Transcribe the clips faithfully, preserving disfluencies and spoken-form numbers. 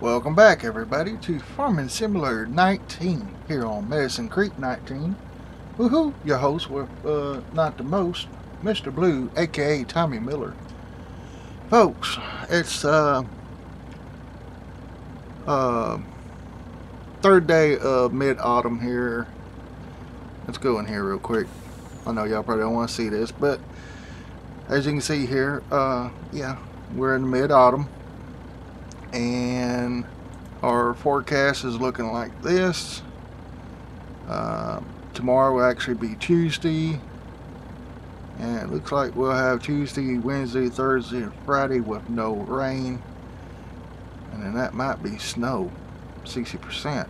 Welcome back, everybody, to Farming Simulator nineteen here on Medicine Creek nineteen. Woohoo! Your host with uh, not the most, Mister Blue, aka Tommy Miller. Folks, it's uh, uh, third day of mid-autumn here. Let's go in here real quick. I know y'all probably don't want to see this, but as you can see here, uh, yeah, we're in mid-autumn. And our forecast is looking like this. Uh, tomorrow will actually be Tuesday, and it looks like we'll have Tuesday, Wednesday, Thursday, and Friday with no rain, and then that might be snow, sixty percent.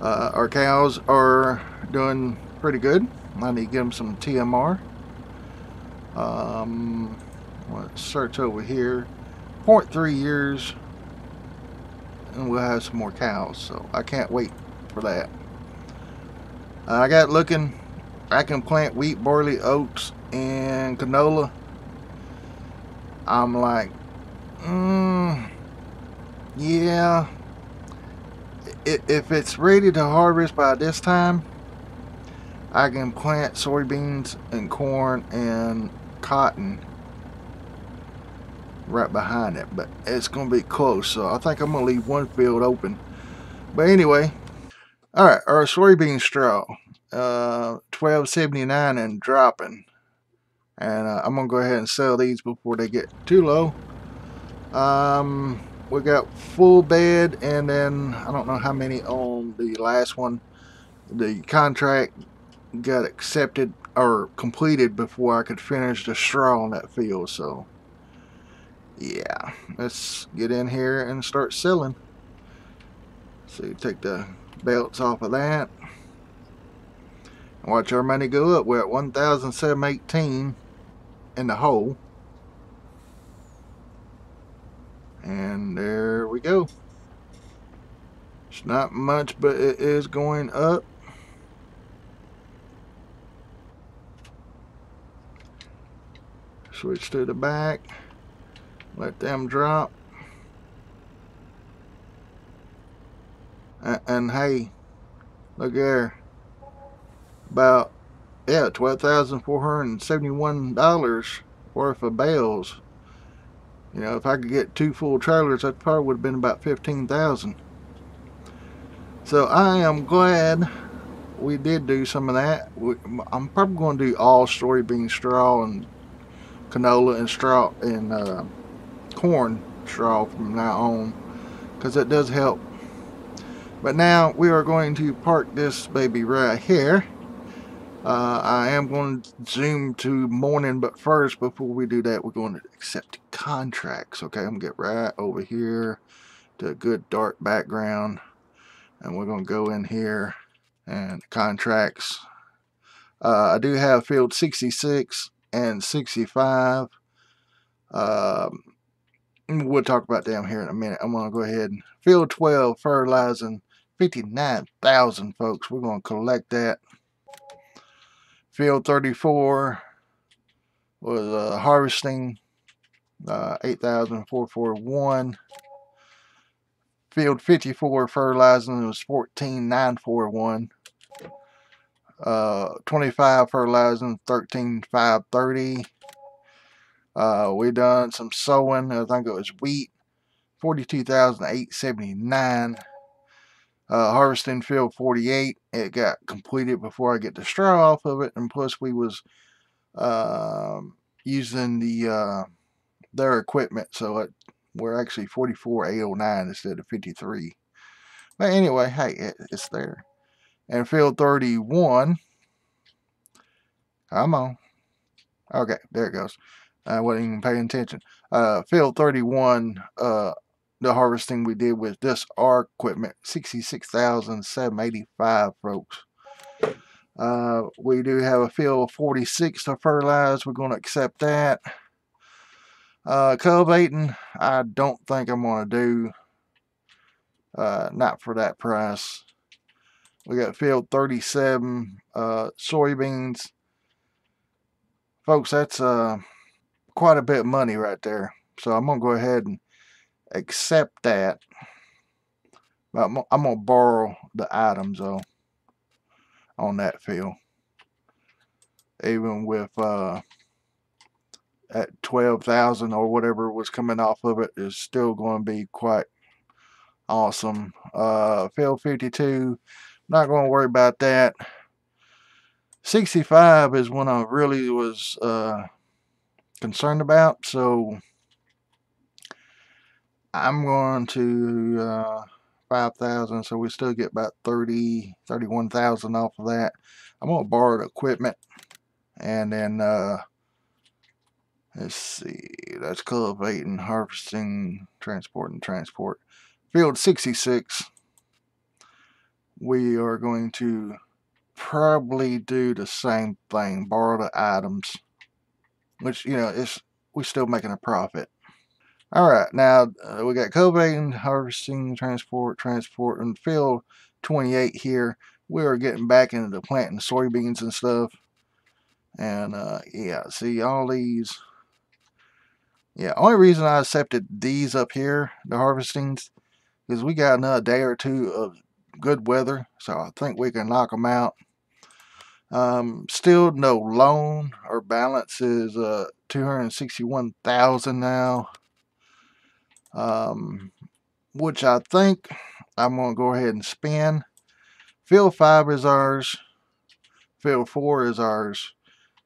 Uh, our cows are doing pretty good. I need to give them some T M R. Um, let's search over here. zero point three years, and we'll have some more cows, so I can't wait for that. uh, I got looking. I can plant wheat, barley, oats, and canola. I'm like, mm, yeah, if it's ready to harvest by this time, I can plant soybeans and corn and cotton right behind it, but it's gonna be close, so I think I'm gonna leave one field open. But anyway, all right, our soybean straw, uh, twelve seventy-nine and dropping, and uh, I'm gonna go ahead and sell these before they get too low. Um, we got full bed, and then I don't know how many on the last one. The contract got accepted or completed before I could finish the straw on that field, so. Yeah, let's get in here and start selling. So take the belts off of that. And watch our money go up. We're at one thousand seven hundred eighteen in the hole. And there we go. It's not much, but it is going up. Switch to the back. Let them drop. And, and hey, look there. About, yeah, twelve thousand four hundred seventy-one dollars worth of bales. You know, if I could get two full trailers, that probably would have been about fifteen thousand dollars. So I am glad we did do some of that. We, I'm probably going to do all soybean straw and canola and straw and uh, corn straw from now on, because it does help. But now we are going to park this baby right here. uh, I am going to zoom to morning, but first, before we do that, we're going to accept contracts. Okay, I'm gonna get right over here to a good dark background, and we're gonna go in here and contracts. uh, I do have field sixty-six and sixty-five. um, We'll talk about them here in a minute. I'm going to go ahead and field twelve fertilizing fifty-nine thousand, folks. We're going to collect that. Field thirty-four was uh, harvesting uh, eight thousand four hundred forty-one. Field fifty-four fertilizing was fourteen thousand nine hundred forty-one. Uh, twenty-five fertilizing thirteen thousand five hundred thirty. Uh, we done some sowing. I think it was wheat, forty-two thousand eight hundred seventy-nine. Uh, harvesting field forty-eight. It got completed before I get the straw off of it, and plus we was uh, using the uh, their equipment, so it, we're actually forty-four thousand eight hundred nine instead of fifty-three. But anyway, hey, it, it's there. And field thirty-one. Come on. Okay, there it goes. I wasn't even paying attention. Uh, field thirty-one, uh, the harvesting we did with this our equipment, sixty-six thousand seven hundred eighty-five, folks. Uh, we do have a field forty-six to fertilize. We're going to accept that. Uh, cub baiting, I don't think I'm going to do. Uh, not for that price. We got field thirty-seven uh, soybeans. Folks, that's uh, quite a bit of money right there. So I'm going to go ahead and accept that. But I'm, I'm going to borrow the items, though, on that field. Even with uh, at twelve thousand or whatever was coming off of it, is still going to be quite awesome. Uh, field fifty-two, not going to worry about that. sixty-five is one I really was uh, concerned about, so I'm going to uh, five thousand, so we still get about thirty, thirty-one thousand off of that. I'm going to borrow the equipment, and then uh, let's see, that's cultivating, harvesting, transport, and transport. Field sixty-six, we are going to probably do the same thing, borrow the items, which, you know, it's we're still making a profit. All right, now uh, we got cultivating, harvesting, transport, transport, and field twenty-eight here. We are getting back into the planting soybeans and stuff, and uh, yeah, see all these. Yeah, only reason I accepted these up here, the harvestings, is we got another day or two of good weather, so I think we can knock them out. Um, still no loan or balance is uh, two hundred sixty-one thousand now, um, which I think I'm going to go ahead and spend. Field five is ours. Field four is ours.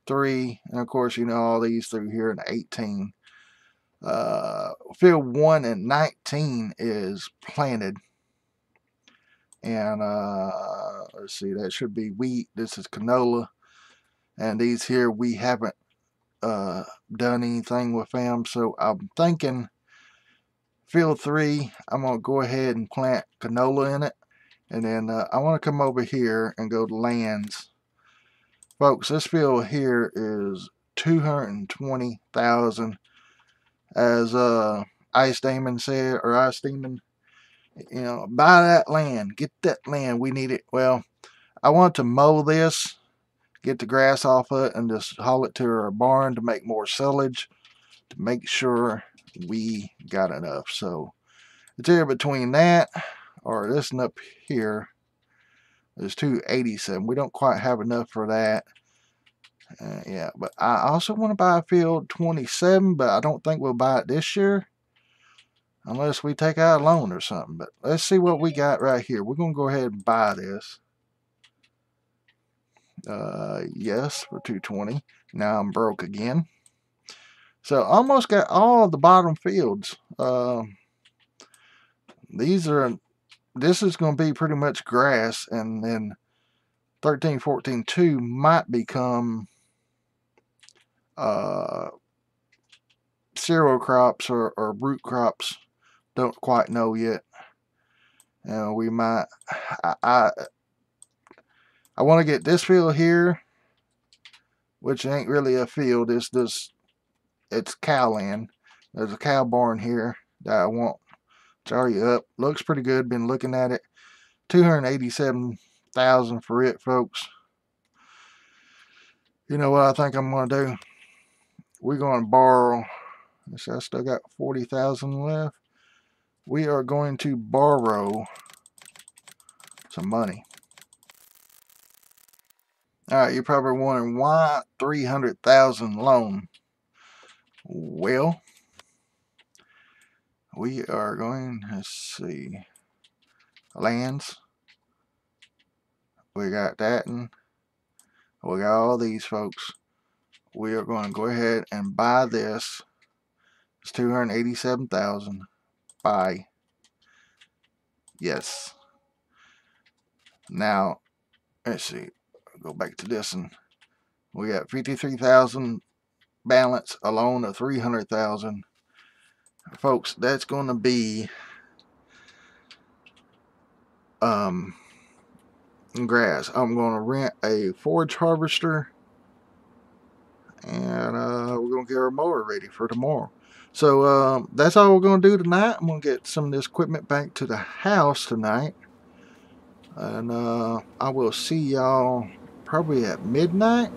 Three, and of course, you know, all these through here in eighteen. Uh, field one and nineteen is planted. And uh, let's see, that should be wheat. This is canola, and these here we haven't uh, done anything with them. So I'm thinking field three, I'm gonna go ahead and plant canola in it, and then uh, I want to come over here and go to lands, folks. This field here is two hundred twenty thousand, as uh, Ice Demon said, or Ice Demon. You know, buy that land, get that land, we need it. Well, I want to mow this, get the grass off of it, and just haul it to our barn to make more silage, to make sure we got enough. So it's here between that or this, and up here there's two eighty-seven. We don't quite have enough for that. Uh, yeah, but I also want to buy field twenty-seven, but I don't think we'll buy it this year unless we take out a loan or something. But let's see what we got right here. We're going to go ahead and buy this. Uh, yes, for two twenty. Now I'm broke again. So almost got all the bottom fields. Uh, these are, this is going to be pretty much grass, and then thirteen, fourteen, two might become uh, cereal crops or, or root crops. Don't quite know yet. You know, we might. I I, I want to get this field here, which ain't really a field. It's this. It's cowland. There's a cow barn here that I want. It's already up. Looks pretty good. Been looking at it. Two hundred eighty-seven thousand for it, folks. You know what I think I'm going to do? We're going to borrow. So I still got forty thousand left. We are going to borrow some money. All right, you're probably wondering why three hundred thousand loan. Well, we are going, let's see, lands. We got that, and we got all these, folks. We are going to go ahead and buy this. It's two hundred eighty-seven thousand. Buy. Yes. Now, let's see. Go back to this one. We got fifty-three thousand balance, a loan of three hundred thousand. Folks, that's going to be um grass. I'm going to rent a forage harvester, and uh, we're going to get our mower ready for tomorrow. So uh, that's all we're going to do tonight. I'm going to get some of this equipment back to the house tonight. And uh, I will see y'all probably at midnight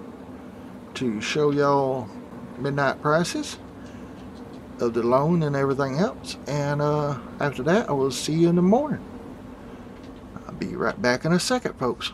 to show y'all midnight prices of the loan and everything else. And uh, after that, I will see you in the morning. I'll be right back in a second, folks.